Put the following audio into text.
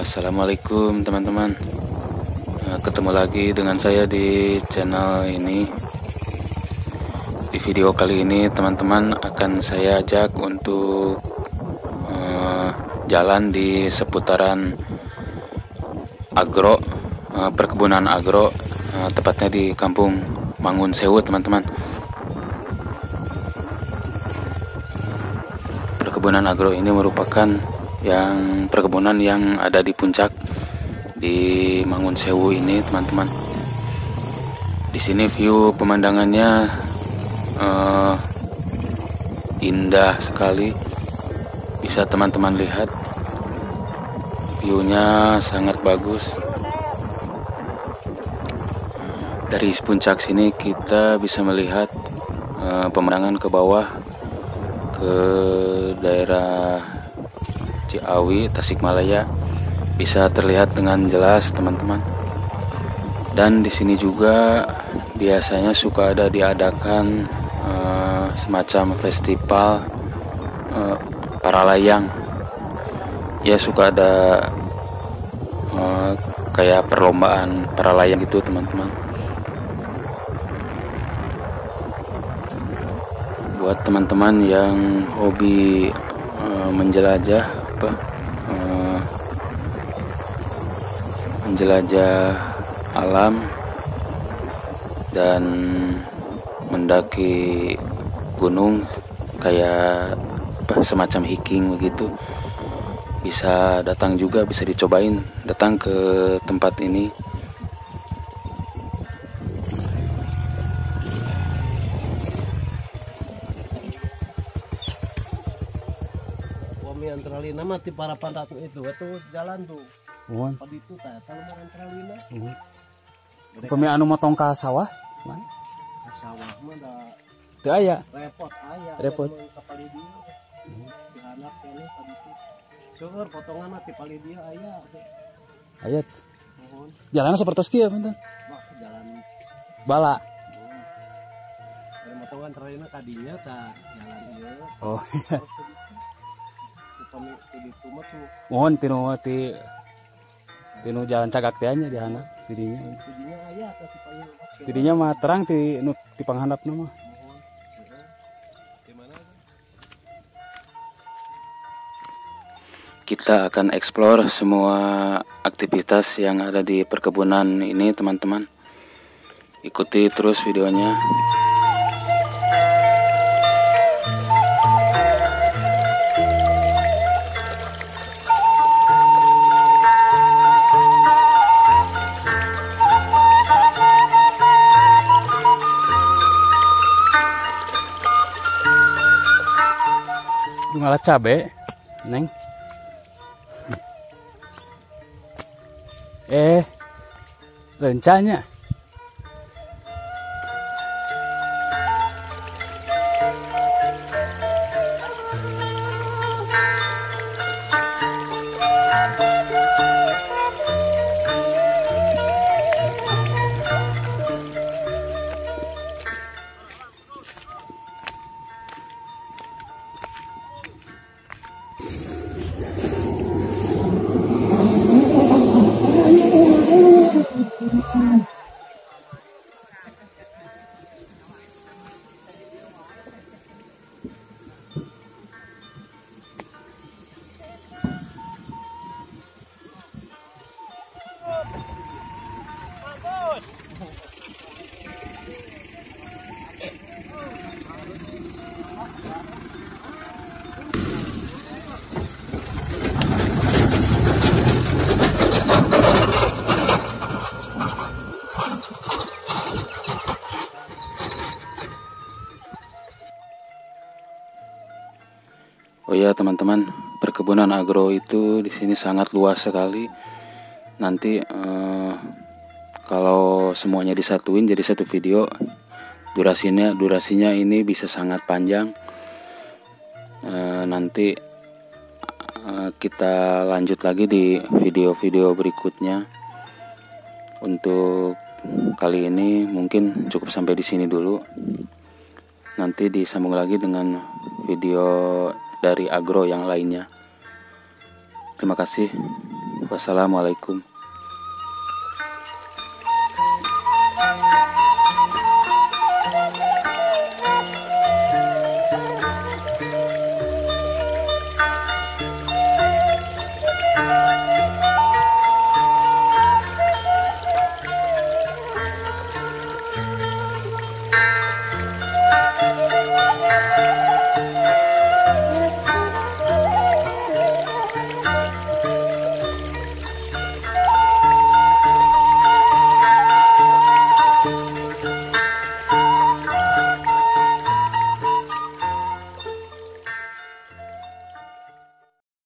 Assalamualaikum teman-teman, ketemu lagi dengan saya di channel ini. Di video kali ini teman-teman akan saya ajak untuk jalan di seputaran agro, perkebunan agro, tepatnya di kampung Mangunsewu teman-teman. Perkebunan agro ini merupakan perkebunan yang ada di puncak di Mangunsewu ini teman-teman. Di sini view pemandangannya indah sekali, bisa teman-teman lihat viewnya sangat bagus. Dari puncak sini kita bisa melihat pemandangan ke bawah ke daerah Ciawi, Tasikmalaya bisa terlihat dengan jelas teman-teman. Dan di sini juga biasanya suka ada diadakan semacam festival para layang. Ya suka ada kayak perlombaan para layang gitu teman-teman. Buat teman-teman yang hobi menjelajah menjelajah alam dan mendaki gunung kayak semacam hiking begitu, bisa datang juga, bisa dicobain datang ke tempat ini. Antralina mati para pandat itu jalan tuh. Mun. Padi itu tah kalau antralina. Heeh. Pemi anu motong ka sawah? Mana? Ka sawah mah da teu aya. Repot aya. Repot. Dihanap kene padi itu. Seueur potongan mati pali dia aya. Ayat. Mun. Jalan sapertos kieu punten. Jalan bala. Mun. Motong antralina kadinya tah jalan ieu. Oh iya. Mohon tinu jalan cagak tianya dihana tidinya mah terang ti panghandap nama. Kita akan eksplor semua aktivitas yang ada di perkebunan ini teman-teman. Ikuti terus videonya. Ngalah cabe, neng. Rencanya. Oh ya teman-teman, perkebunan agro itu di sini sangat luas sekali. Nanti kalau semuanya disatuin jadi satu video, durasinya ini bisa sangat panjang. Nanti kita lanjut lagi di video-video berikutnya. Untuk kali ini mungkin cukup sampai di sini dulu. Nanti disambung lagi dengan video dari agro yang lainnya. Terima kasih Wassalamualaikum.